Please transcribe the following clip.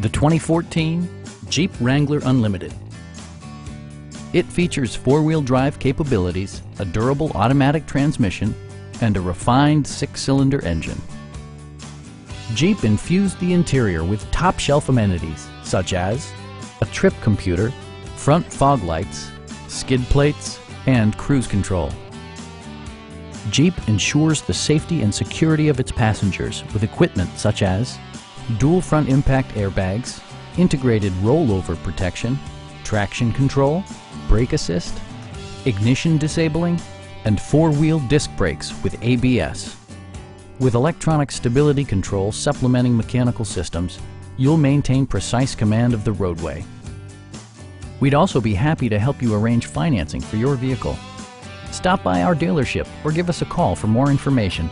The 2014 Jeep Wrangler Unlimited. It features four-wheel drive capabilities, a durable automatic transmission, and a refined six-cylinder engine. Jeep infused the interior with top-shelf amenities such as a trip computer, front fog lights, skid plates, and cruise control. Jeep ensures the safety and security of its passengers with equipment such as dual front impact airbags, integrated rollover protection, traction control, brake assist, ignition disabling, and four-wheel disc brakes with ABS. With electronic stability control supplementing mechanical systems, you'll maintain precise command of the roadway. We'd also be happy to help you arrange financing for your vehicle. Stop by our dealership or give us a call for more information.